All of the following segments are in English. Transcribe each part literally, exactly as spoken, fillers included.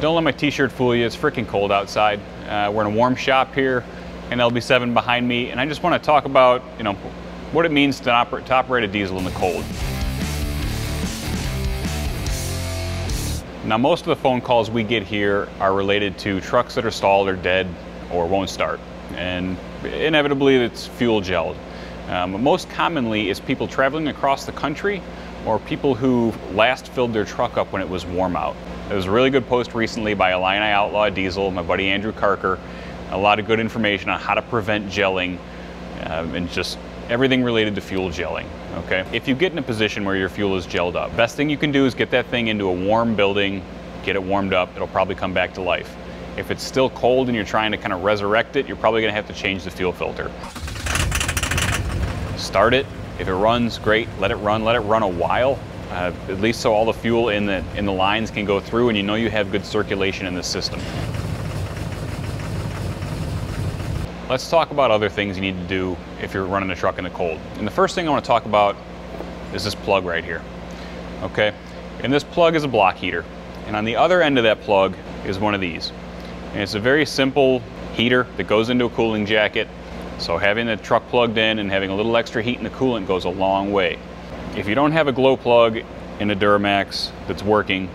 Don't let my t-shirt fool you, it's freaking cold outside. Uh, we're in a warm shop here, and L B seven behind me, and I just want to talk about, you know, what it means to operate, to operate a diesel in the cold. Now, most of the phone calls we get here are related to trucks that are stalled or dead or won't start. And inevitably, it's fuel gelled. Um, most commonly is people traveling across the country or people who last filled their truck up when it was warm out. There was a really good post recently by Illini Outlaw Diesel, my buddy Andrew Karker. A lot of good information on how to prevent gelling um, and just everything related to fuel gelling, okay? If you get in a position where your fuel is gelled up, best thing you can do is get that thing into a warm building, get it warmed up, it'll probably come back to life. If it's still cold and you're trying to kind of resurrect it, you're probably gonna have to change the fuel filter. Start it, if it runs, great, let it run, let it run a while, uh, at least so all the fuel in the, in the lines can go through and you know you have good circulation in the system. Let's talk about other things you need to do if you're running a truck in the cold. And the first thing I want to talk about is this plug right here, okay? And this plug is a block heater. And on the other end of that plug is one of these. And it's a very simple heater that goes into a cooling jacket. So having the truck plugged in and having a little extra heat in the coolant goes a long way. If you don't have a glow plug in a Duramax that's working,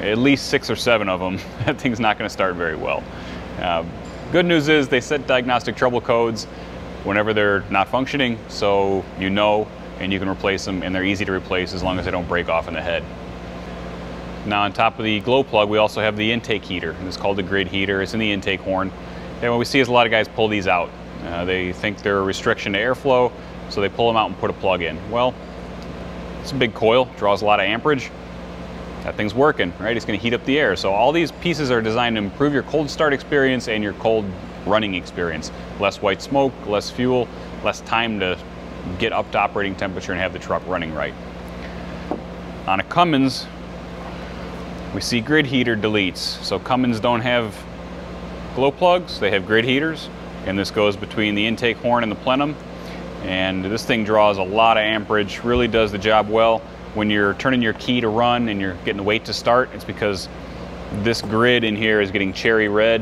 at least six or seven of them, that thing's not going to start very well. Uh, Good news is they set diagnostic trouble codes whenever they're not functioning, so you know and you can replace them, and they're easy to replace as long as they don't break off in the head. Now on top of the glow plug, we also have the intake heater. It's called the grid heater. It's in the intake horn. And what we see is a lot of guys pull these out. Uh, they think they're a restriction to airflow, so they pull them out and put a plug in. Well, it's a big coil, draws a lot of amperage. That thing's working, right? It's going to heat up the air. So all these pieces are designed to improve your cold start experience and your cold running experience. Less white smoke, less fuel, less time to get up to operating temperature and have the truck running right. On a Cummins, we see grid heater deletes. So Cummins don't have glow plugs, they have grid heaters. And this goes between the intake horn and the plenum. And this thing draws a lot of amperage, really does the job well. When you're turning your key to run and you're getting the weight to start, it's because this grid in here is getting cherry red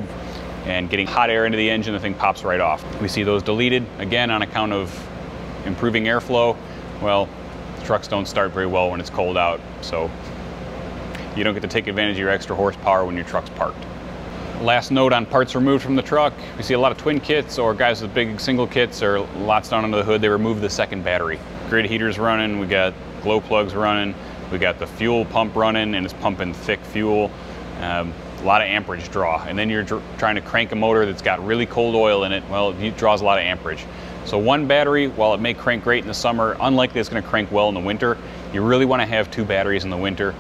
and getting hot air into the engine, the thing pops right off. We see those deleted, again, on account of improving airflow. Well, trucks don't start very well when it's cold out, so you don't get to take advantage of your extra horsepower when your truck's parked. Last note on parts removed from the truck, we see a lot of twin kits or guys with big single kits or lots down under the hood, they remove the second battery. Grid heater's running, we got glow plugs running, we got the fuel pump running and it's pumping thick fuel, um, a lot of amperage draw. And then you're dr trying to crank a motor that's got really cold oil in it, well, it draws a lot of amperage. So one battery, while it may crank great in the summer, unlikely it's going to crank well in the winter. You really want to have two batteries in the winter.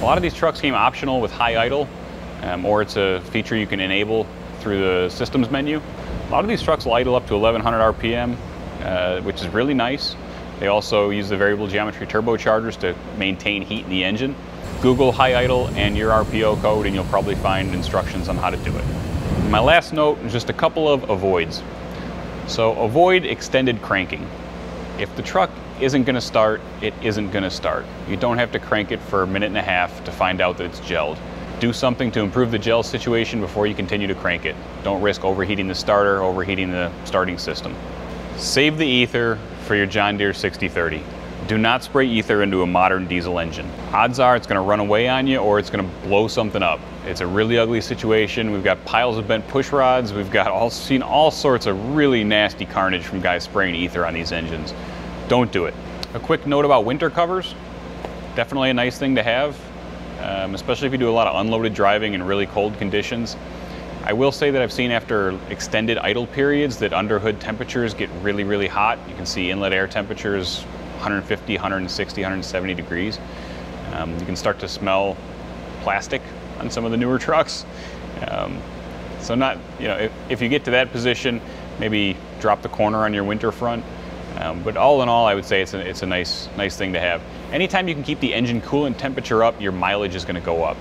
A lot of these trucks came optional with high idle, um, or it's a feature you can enable through the systems menu. A lot of these trucks will idle up to eleven hundred R P M. Uh, which is really nice. They also use the variable geometry turbochargers to maintain heat in the engine. Google high idle and your R P O code and you'll probably find instructions on how to do it. My last note is just a couple of avoids. So avoid extended cranking. If the truck isn't going to start, it isn't going to start. You don't have to crank it for a minute and a half to find out that it's gelled. Do something to improve the gel situation before you continue to crank it. Don't risk overheating the starter, overheating the starting system. Save the ether for your John Deere sixty thirty. Do not spray ether into a modern diesel engine. Odds are it's going to run away on you or it's going to blow something up. It's a really ugly situation. We've got piles of bent push rods. We've got all seen all sorts of really nasty carnage from guys spraying ether on these engines. Don't do it. A quick note about winter covers. Definitely a nice thing to have, um, especially if you do a lot of unloaded driving in really cold conditions. I will say that I've seen after extended idle periods that underhood temperatures get really, really hot. You can see inlet air temperatures one fifty, one sixty, one seventy degrees. Um, you can start to smell plastic on some of the newer trucks. Um, so not, you know, if, if you get to that position, maybe drop the corner on your winter front. Um, but all in all, I would say it's a, it's a nice, nice thing to have. Anytime you can keep the engine coolant temperature up, your mileage is going to go up.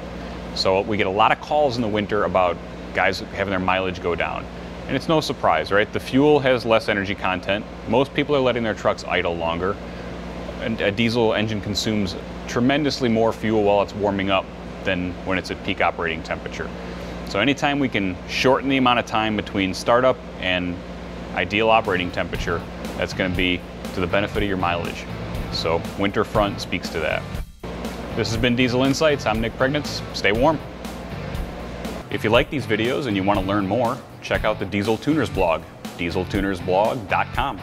So we get a lot of calls in the winter about guys having their mileage go down. And it's no surprise, right? The fuel has less energy content. Most people are letting their trucks idle longer. a diesel engine consumes tremendously more fuel while it's warming up than when it's at peak operating temperature. So anytime we can shorten the amount of time between startup and ideal operating temperature, that's going to be to the benefit of your mileage. So winter front speaks to that. This has been Diesel Insights. I'm Nick Priegnitz. Stay warm. If you like these videos and you want to learn more, check out the Diesel Tuners blog, diesel tuners blog dot com.